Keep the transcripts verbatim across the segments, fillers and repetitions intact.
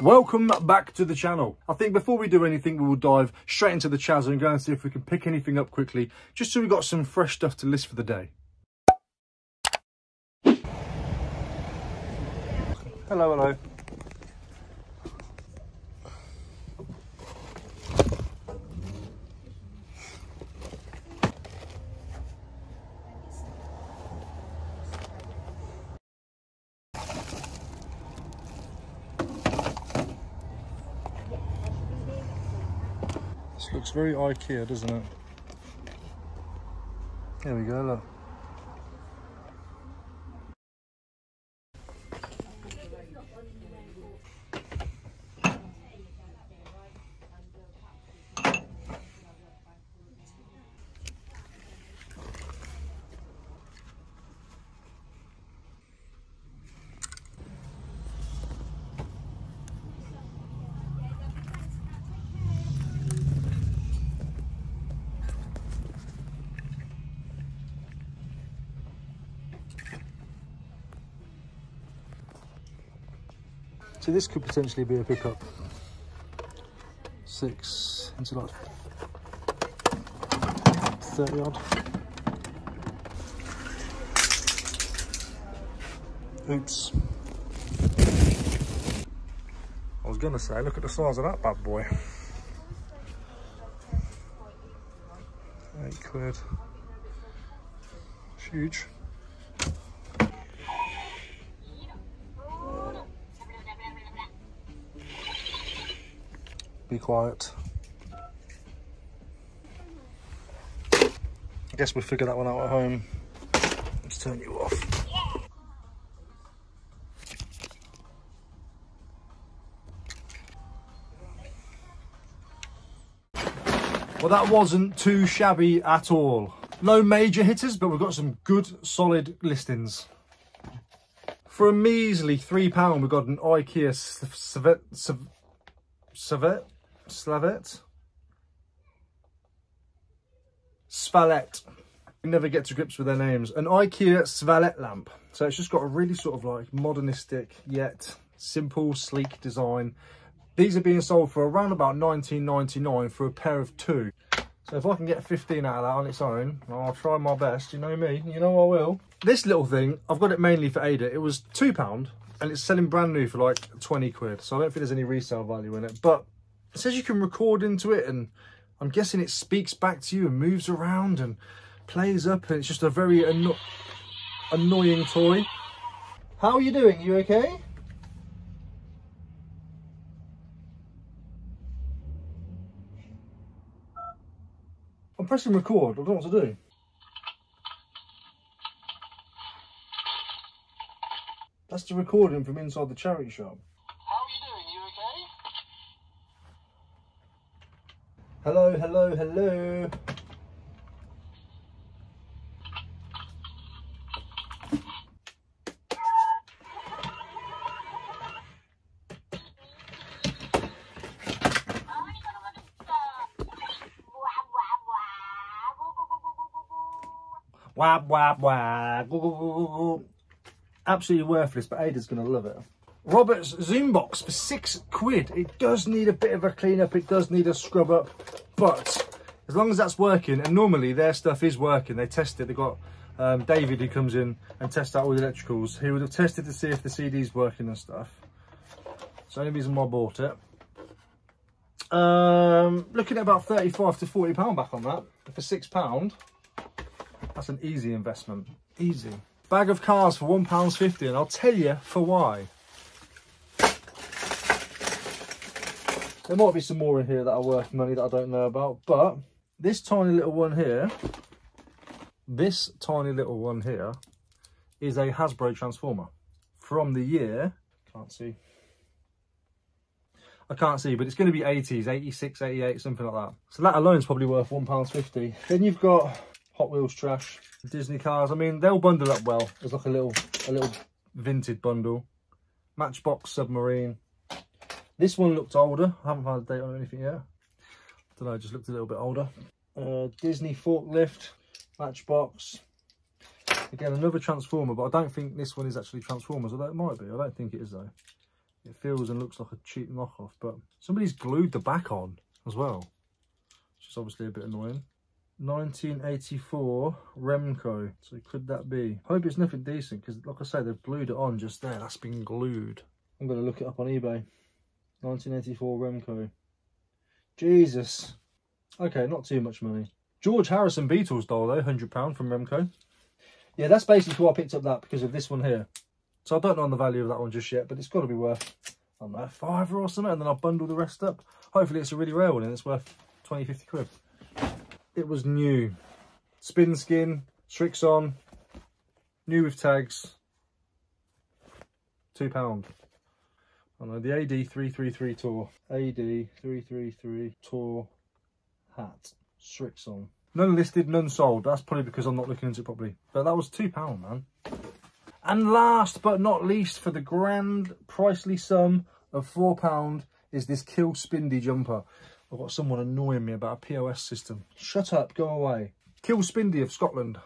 Welcome back to the channel. I think before we do anything, we will dive straight into the chassis and go and see if we can pick anything up quickly, just so we've got some fresh stuff to list for the day. Hello, hello. Looks very Ikea, doesn't it? There we go, look. So this could potentially be a pickup. Six into like thirty odd. Oops. I was gonna say, look at the size of that bad boy. Eight quid. It's huge. Be quiet. I guess we'll figure that one out at home. Let's turn you off. Well, that wasn't too shabby at all. No major hitters, but we've got some good solid listings. For a measly three pounds, we've got an Ikea Svallet. Svallet. Svallet. You never get to grips with their names. An Ikea Svallet lamp. So it's just got a really sort of like modernistic yet simple, sleek design. These are being sold for around about nineteen ninety-nine for a pair of two. So if I can get fifteen out of that on its own, I'll try my best. You know me, you know I will. This little thing, I've got it mainly for Ada. It was two pounds and it's selling brand new for like twenty quid. So I don't think there's any resale value in it, but it says you can record into it, and I'm guessing it speaks back to you and moves around and plays up, and it's just a very anno annoying toy. How are you doing? You okay? I'm pressing record. I don't know what to do. That's the recording from inside the charity shop. Hello, hello, hello. Wah, wah, wah. Absolutely worthless, but Ada's going to love it. Robert's Zoombox for six quid. It does need a bit of a clean up. It does need a scrub up, but as long as that's working, and normally their stuff is working. They test it. They've got um, David who comes in and tests out all the electricals. He would have tested to see if the C D's working and stuff. It's the only reason why I bought it. Um, looking at about thirty-five to forty pounds back on that. For six pound, that's an easy investment. Easy. Bag of cars for one pound fifty, and I'll tell you for why. There might be some more in here that are worth money that I don't know about, but this tiny little one here, this tiny little one here is a Hasbro transformer from the year, can't see, I can't see, but it's going to be eighties, eighty-six, eighty-eight, something like that. So that alone is probably worth one pound fifty. Then you've got Hot Wheels trash, Disney cars. I mean, they'll bundle up well. There's like a little, a little vintage bundle. Matchbox submarine. This one looked older. I haven't found a date on anything yet. I don't know, just looked a little bit older. Uh, Disney forklift, Matchbox. Again, another Transformer, but I don't think this one is actually Transformers, although it might be. I don't think it is, though. It feels and looks like a cheap knockoff, but somebody's glued the back on as well, which is obviously a bit annoying. nineteen eighty-four Remco. So could that be? I hope it's nothing decent, because like I say, they've glued it on just there. That's been glued. I'm going to look it up on eBay. nineteen eighty-four Remco. Jesus. Okay, not too much money. George Harrison Beatles doll though, one hundred pounds from Remco. Yeah, that's basically why I picked up that, because of this one here. So I don't know on the value of that one just yet, but it's got to be worth, I don't know, a fiver or something, and then I'll bundle the rest up. Hopefully it's a really rare one and it's worth twenty, fifty quid. It was new. Spin skin, Strixon, new with tags, two pounds. I know, the A D three thirty-three tour. A D three thirty-three tour hat. Strixon. None listed, none sold. That's probably because I'm not looking into it properly. But that was two pounds, man. And last but not least, for the grand pricely sum of four pounds, is this Kill Spindy jumper. I've got someone annoying me about a P O S system. Shut up, go away. Kill Spindy of Scotland.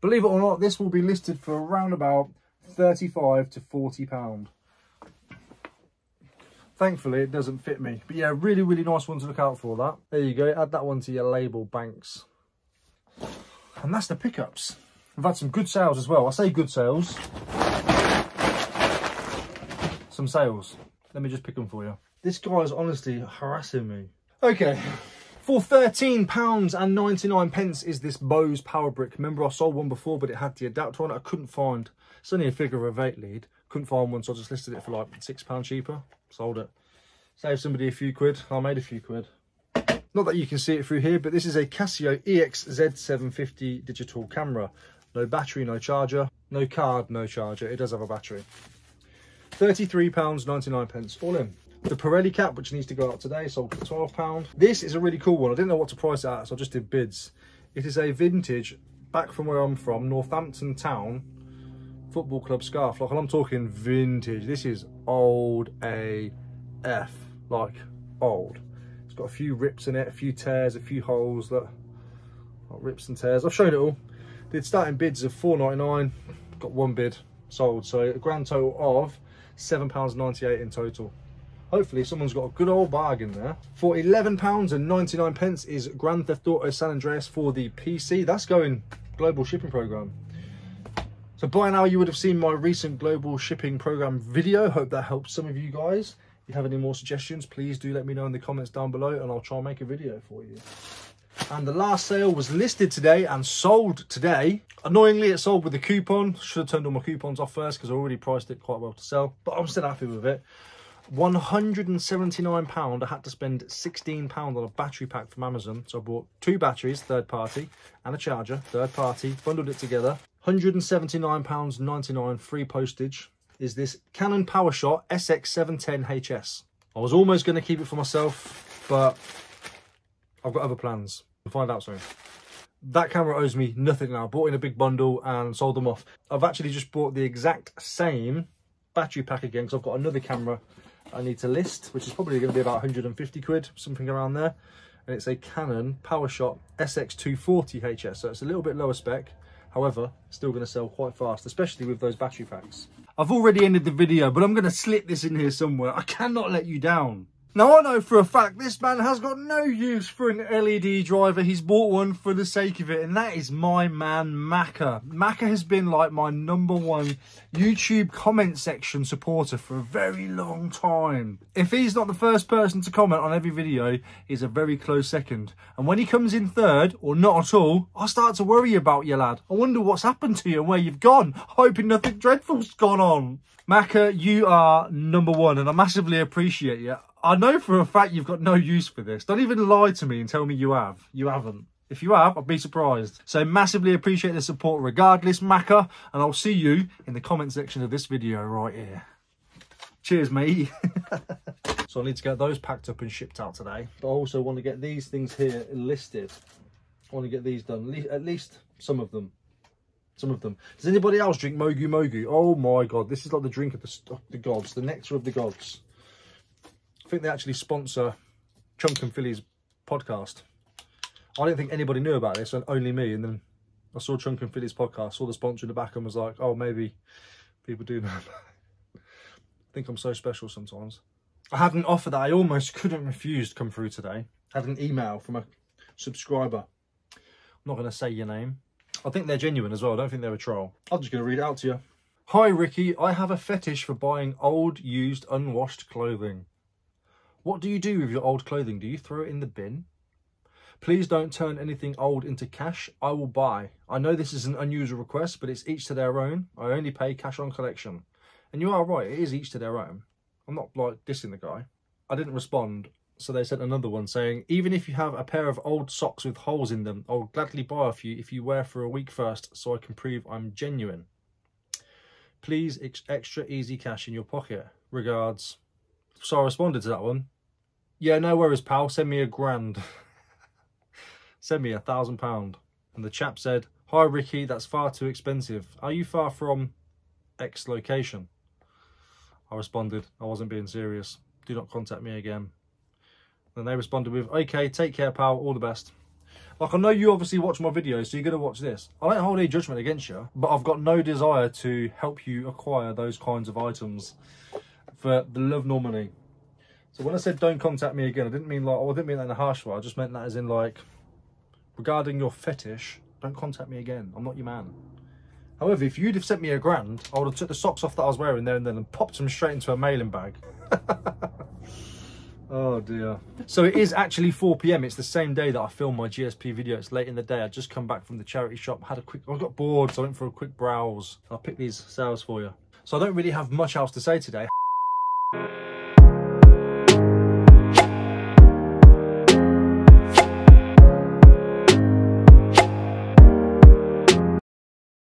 Believe it or not, this will be listed for around about thirty-five to forty pounds. Thankfully, it doesn't fit me. But yeah, really, really nice one to look out for, that. There you go. Add that one to your label, Banks. And that's the pickups. We've had some good sales as well. I say good sales. Some sales. Let me just pick them for you. This guy is honestly harassing me. Okay. For thirteen pounds ninety-nine is this Bose power brick. Remember, I sold one before, but it had the adapter on it. I couldn't find. It's only a figure of eight lead. Couldn't find one, so I just listed it for like six pounds cheaper. Sold it. Saved somebody a few quid. I made a few quid. Not that you can see it through here, but this is a Casio E X Z seven fifty digital camera. No battery, no charger. No card, no charger. It does have a battery. thirty-three pounds ninety-nine all in. The Pirelli cap, which needs to go out today, sold for twelve pounds. This is a really cool one. I didn't know what to price it at, so I just did bids. It is a vintage, back from where I'm from, Northampton Town football club scarf. Like, and I'm talking vintage. This is old A F, like old. It's got a few rips in it, a few tears, a few holes that like rips and tears. I've shown it all. Did starting bids of four ninety-nine, got one bid, sold. So a grand total of seven pounds ninety-eight in total. Hopefully someone's got a good old bargain there. For eleven pounds ninety-nine is Grand Theft Auto San Andreas for the P C. That's going global shipping program. So by now you would have seen my recent global shipping program video. Hope that helps some of you guys. If you have any more suggestions, please do let me know in the comments down below and I'll try and make a video for you. And the last sale was listed today and sold today. Annoyingly, it sold with a coupon. Should have turned all my coupons off first because I already priced it quite well to sell, but I'm still happy with it. one hundred and seventy-nine pounds. I had to spend sixteen pounds on a battery pack from Amazon, so I bought two batteries third party and a charger third party, bundled it together. One hundred and seventy-nine pounds ninety-nine free postage is this Canon PowerShot S X seven ten H S. I was almost going to keep it for myself, but I've got other plans. We'll find out soon. That camera owes me nothing now. I bought in a big bundle and sold them off. I've actually just bought the exact same battery pack again because I've got another camera I need to list, which is probably going to be about one hundred and fifty quid, something around there. And it's a Canon PowerShot S X two forty H S, so it's a little bit lower spec, however still going to sell quite fast, especially with those battery packs. I've already ended the video, but I'm going to slip this in here somewhere. I cannot let you down. Now I know for a fact this man has got no use for an L E D driver. He's bought one for the sake of it, and that is my man Macca. Macca has been like my number one YouTube comment section supporter for a very long time. If he's not the first person to comment on every video, he's a very close second. And when he comes in third, or not at all, I start to worry about you, lad. I wonder what's happened to you and where you've gone, hoping nothing dreadful's gone on. Macca, you are number one, and I massively appreciate you. I know for a fact you've got no use for this. Don't even lie to me and tell me you have. You haven't. If you have, I'd be surprised. So massively appreciate the support regardless, Macca. And I'll see you in the comment section of this video right here. Cheers, mate. So I need to get those packed up and shipped out today. But I also want to get these things here listed. I want to get these done. At least some of them. Some of them. Does anybody else drink Mogu Mogu? Oh my God. This is like the drink of the, of the gods. The nectar of the gods. I think they actually sponsor Chunk and Philly's podcast. I didn't think anybody knew about this, and only me. And then I saw Chunk and Philly's podcast, saw the sponsor in the back, and was like, oh, maybe people do know about it. think I'm so special sometimes. I had an offer that I almost couldn't refuse to come through today. I had an email from a subscriber. I'm not going to say your name. I think they're genuine as well. I don't think they're a troll. I'm just going to read it out to you. Hi, Ricky. I have a fetish for buying old, used, unwashed clothing. What do you do with your old clothing? Do you throw it in the bin? Please don't turn anything old into cash. I will buy. I know this is an unusual request, but it's each to their own. I only pay cash on collection. And you are right. It is each to their own. I'm not like dissing the guy. I didn't respond. So they sent another one saying, even if you have a pair of old socks with holes in them, I'll gladly buy a few if you wear for a week first so I can prove I'm genuine. Please, ex extra easy cash in your pocket. Regards. So I responded to that one. Yeah, no worries, pal. Send me a grand. Send me a thousand pound. And the chap said, hi, Ricky, that's far too expensive. Are you far from X location? I responded, I wasn't being serious. Do not contact me again. And they responded with, okay, take care, pal, all the best. Like, I know you obviously watch my videos, so you're going to watch this. I don't hold any judgment against you, but I've got no desire to help you acquire those kinds of items for the love nor money. So when I said don't contact me again, I didn't mean like, oh, I didn't mean that in a harsh way. I just meant that as in like, regarding your fetish, don't contact me again. I'm not your man. However, if you'd have sent me a grand, I would have took the socks off that I was wearing there and then and popped them straight into a mailing bag. Oh dear. So it is actually four p m. It's the same day that I filmed my G S P video. It's late in the day. I just come back from the charity shop, had a quick, I got bored, so I went for a quick browse. I'll pick these sales for you. So I don't really have much else to say today.